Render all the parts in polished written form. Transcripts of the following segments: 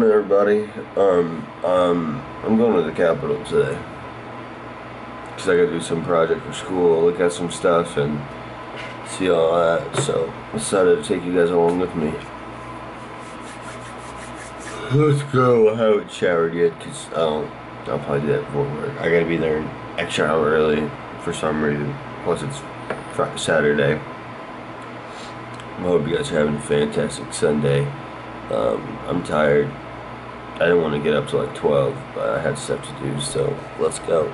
morning, everybody. I'm going to the Capitol today because I got to do some project for school, look at some stuff, and see all that. So I decided to take you guys along with me. Let's go. I haven't showered yet because I'll probably do that before work. I got to be there an extra hour early for some reason. Plus, it's Friday, Saturday. I hope you guys are having a fantastic Sunday. I'm tired. I didn't want to get up till like 12, but I had stuff to do, so let's go.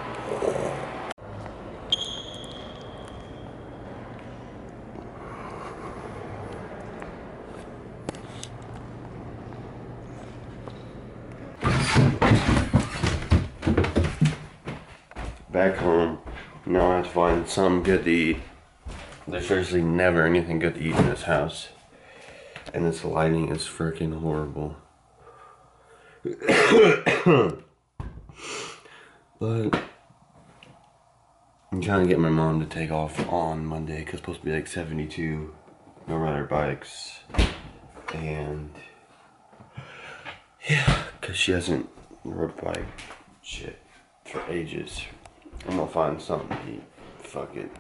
Back home. Now I have to find something good to eat. There's seriously never anything good to eat in this house. And this lighting is freaking horrible. But I'm trying to get my mom to take off on Monday because it's supposed to be like 72 no rider bikes. And yeah, because she hasn't rode a bike shit for ages. I'm gonna find something to eat. Fuck it.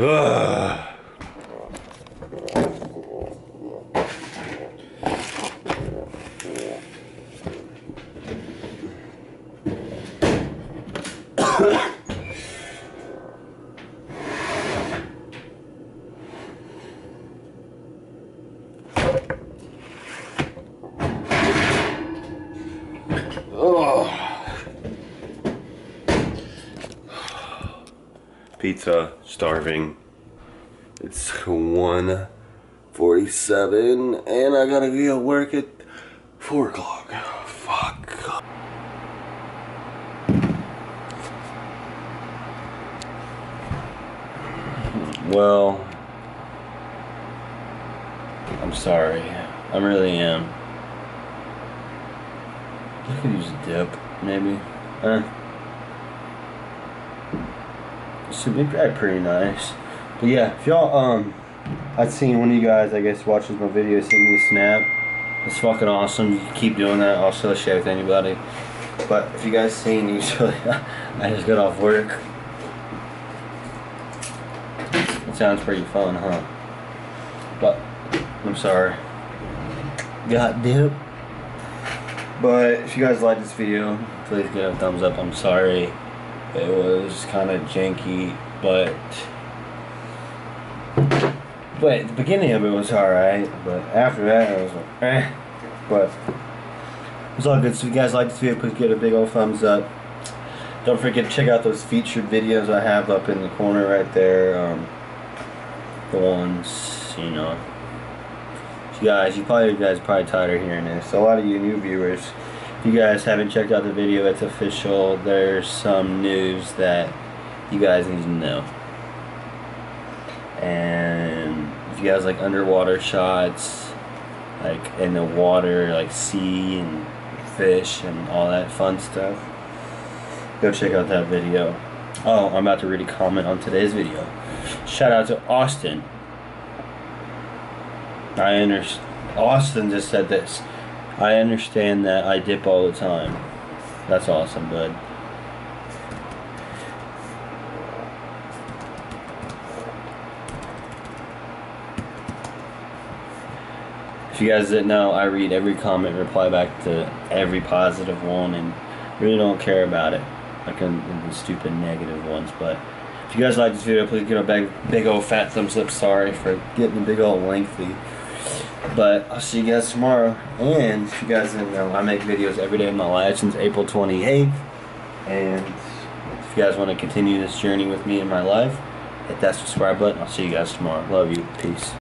Ugh. Pizza, starving. It's 1:47 and I gotta be at work at 4 o'clock. Fuck. Well, I'm sorry. I really am. I could use a dip, maybe. Should be pretty nice, but yeah, if y'all I've seen one of you guys, I guess, watches my videos, hit me a snap. It's fucking awesome. You can keep doing that. I'll still share with anybody. But if you guys seen, usually I just got off work. It sounds pretty fun, huh? But I'm sorry. God damn. But if you guys like this video, please give it a thumbs up. I'm sorry. It was kind of janky, but at the beginning of it was alright, but after that I was like, eh. But it's all good. So if you guys like this video, please give it a big old thumbs up. Don't forget to check out those featured videos I have up in the corner right there. The ones, you know, so guys, you guys are probably tired of hearing this. So a lot of you new viewers, if you guys haven't checked out the video, it's official. There's some news that you guys need to know. And if you guys like underwater shots, like in the water, like sea and fish and all that fun stuff, go check out that video. Oh, I'm about to read a comment on today's video. Shout out to Austin. Austin just said this. I understand that I dip all the time. That's awesome, bud. If you guys didn't know, I read every comment, reply back to every positive one, and really don't care about it. Like the stupid negative ones. But if you guys like this video, please give a big old fat thumbs up. Sorry for getting big old lengthy. But I'll see you guys tomorrow. And if you guys didn't know, I make videos every day of my life since April 28th. And if you guys want to continue this journey with me in my life, hit that subscribe button. I'll see you guys tomorrow. Love you. Peace.